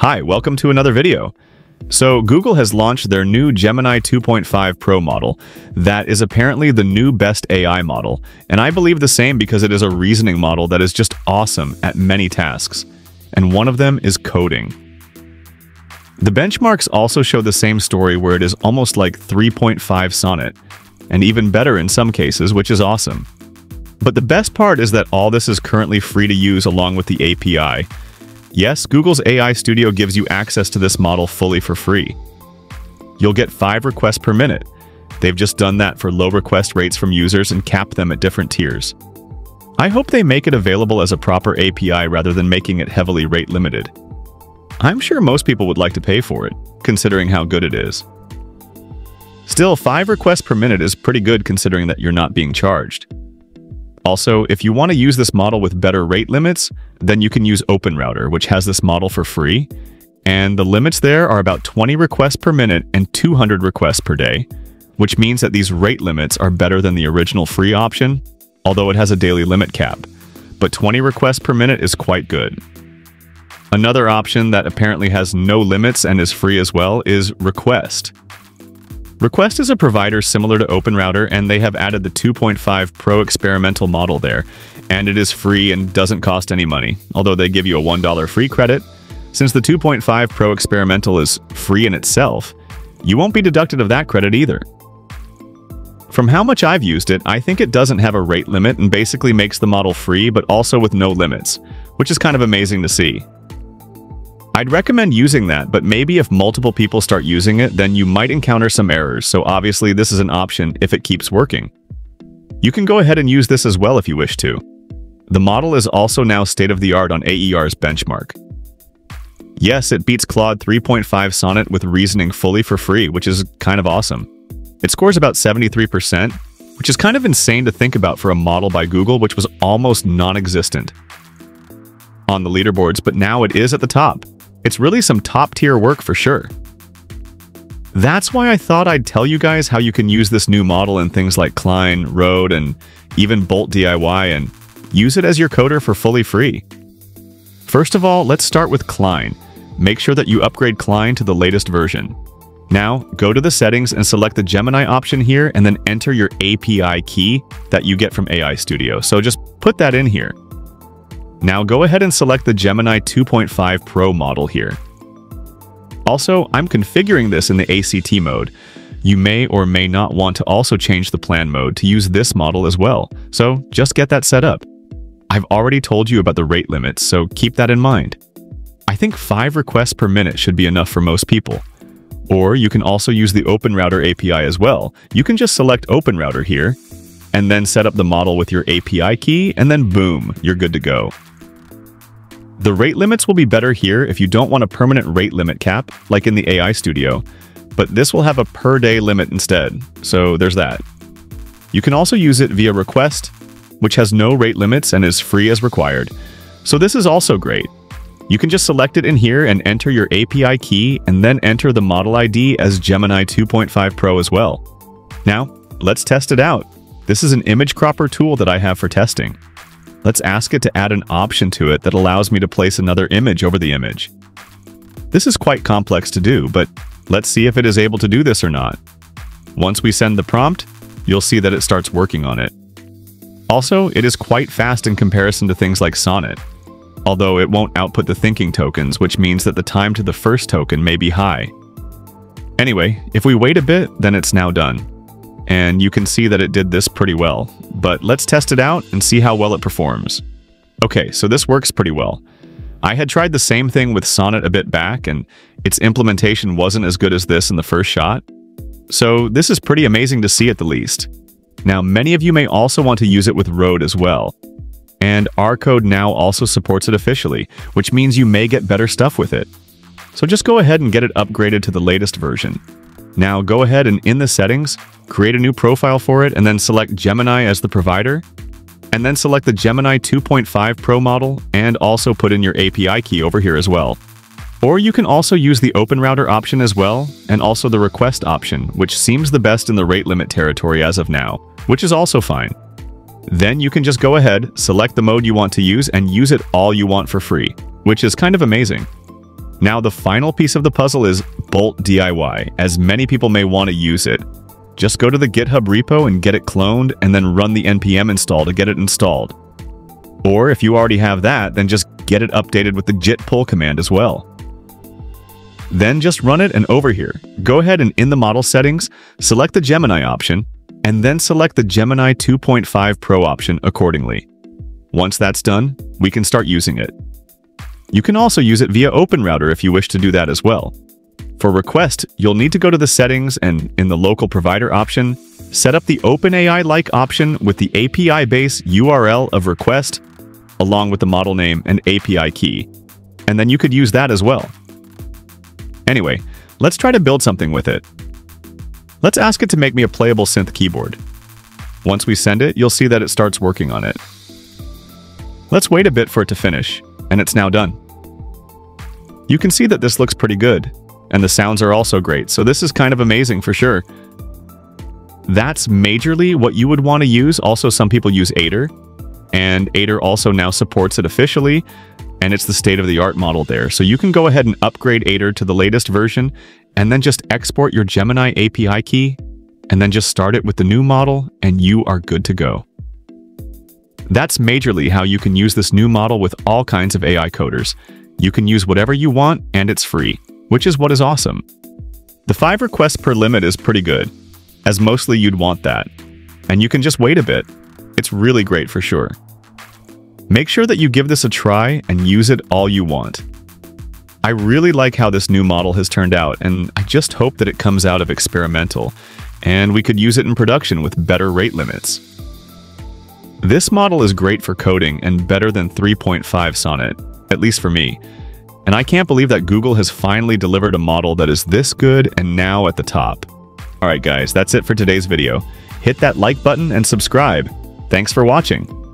Hi, welcome to another video. So Google has launched their new Gemini 2.5 Pro model. That is apparently the new best AI model, and I believe the same because it is a reasoning model that is just awesome at many tasks, and one of them is coding. The benchmarks also show the same story where it is almost like 3.5 Sonnet, and even better in some cases, which is awesome. But the best part is that all this is currently free to use along with the API. Yes, Google's AI Studio gives you access to this model fully for free. You'll get 5 requests per minute. They've just done that for low request rates from users and capped them at different tiers. I hope they make it available as a proper API rather than making it heavily rate limited. I'm sure most people would like to pay for it, considering how good it is. Still, 5 requests per minute is pretty good considering that you're not being charged. Also, if you want to use this model with better rate limits, then you can use OpenRouter, which has this model for free. And the limits there are about 20 requests per minute and 200 requests per day, which means that these rate limits are better than the original free option, although it has a daily limit cap. But 20 requests per minute is quite good. Another option that apparently has no limits and is free as well is Requeste. Requeste is a provider similar to OpenRouter, and they have added the 2.5 Pro experimental model there, and it is free and doesn't cost any money, although they give you a $1 free credit. Since the 2.5 Pro experimental is free in itself, you won't be deducted of that credit either. From how much I've used it, I think it doesn't have a rate limit and basically makes the model free but also with no limits, which is kind of amazing to see. I'd recommend using that, but maybe if multiple people start using it, then you might encounter some errors, so obviously this is an option if it keeps working. You can go ahead and use this as well if you wish to. The model is also now state-of-the-art on AIR's benchmark. Yes, it beats Claude 3.5 Sonnet with reasoning fully for free, which is kind of awesome. It scores about 73%, which is kind of insane to think about for a model by Google, which was almost non-existent on the leaderboards, but now it is at the top. It's really some top-tier work for sure. That's why I thought I'd tell you guys how you can use this new model in things like Cline, Rode, and even Bolt DIY, and use it as your coder for fully free. First of all, let's start with Cline. Make sure that you upgrade Cline to the latest version. Now, go to the settings and select the Gemini option here, and then enter your API key that you get from AI Studio. So just put that in here. Now go ahead and select the Gemini 2.5 Pro model here. Also, I'm configuring this in the ACT mode. You may or may not want to also change the plan mode to use this model as well, so just get that set up. I've already told you about the rate limits, so keep that in mind. I think 5 requests per minute should be enough for most people. Or you can also use the OpenRouter API as well. You can just select OpenRouter here, and then set up the model with your API key, and then boom, you're good to go. The rate limits will be better here if you don't want a permanent rate limit cap, like in the AI Studio, but this will have a per day limit instead, so there's that. You can also use it via Requeste, which has no rate limits and is free as required. So this is also great. You can just select it in here and enter your API key, and then enter the model ID as Gemini 2.5 Pro as well. Now, let's test it out. This is an image cropper tool that I have for testing. Let's ask it to add an option to it that allows me to place another image over the image. This is quite complex to do, but let's see if it is able to do this or not. Once we send the prompt, you'll see that it starts working on it. Also, it is quite fast in comparison to things like Sonnet, although it won't output the thinking tokens, which means that the time to the first token may be high. Anyway, if we wait a bit, then it's now done. And you can see that it did this pretty well, but let's test it out and see how well it performs. Okay, so this works pretty well. I had tried the same thing with Sonnet a bit back, and its implementation wasn't as good as this in the first shot. So this is pretty amazing to see at the least. Now, many of you may also want to use it with Rode as well. And our code now also supports it officially, which means you may get better stuff with it. So just go ahead and get it upgraded to the latest version. Now go ahead and in the settings, create a new profile for it, and then select Gemini as the provider, and then select the Gemini 2.5 Pro model, and also put in your API key over here as well. Or you can also use the OpenRouter option as well, and also the Requeste option, which seems the best in the rate limit territory as of now, which is also fine. Then you can just go ahead, select the mode you want to use, and use it all you want for free, which is kind of amazing. Now the final piece of the puzzle is Bolt DIY, as many people may want to use it. Just go to the GitHub repo and get it cloned, and then run the npm install to get it installed. Or if you already have that, then just get it updated with the git pull command as well. Then just run it, and over here, go ahead and in the model settings, select the Gemini option, and then select the Gemini 2.5 Pro option accordingly. Once that's done, we can start using it. You can also use it via OpenRouter if you wish to do that as well. For Requeste, you'll need to go to the settings and, in the local provider option, set up the OpenAI-like option with the API base URL of Requeste, along with the model name and API key. And then you could use that as well. Anyway, let's try to build something with it. Let's ask it to make me a playable synth keyboard. Once we send it, you'll see that it starts working on it. Let's wait a bit for it to finish, and it's now done. You can see that this looks pretty good, and the sounds are also great, so this is kind of amazing for sure. That's majorly what you would want to use. Also, some people use Aider, and Aider also now supports it officially, and it's the state-of-the-art model there. So you can go ahead and upgrade Aider to the latest version, and then just export your Gemini API key, and then just start it with the new model, and you are good to go. That's majorly how you can use this new model with all kinds of AI coders. You can use whatever you want, and it's free, which is what is awesome. The 5 requests per limit is pretty good, as mostly you'd want that. And you can just wait a bit. It's really great for sure. Make sure that you give this a try and use it all you want. I really like how this new model has turned out, and I just hope that it comes out of experimental, and we could use it in production with better rate limits. This model is great for coding and better than 3.5 Sonnet, at least for me. And I can't believe that Google has finally delivered a model that is this good and now at the top. Alright guys, that's it for today's video. Hit that like button and subscribe. Thanks for watching.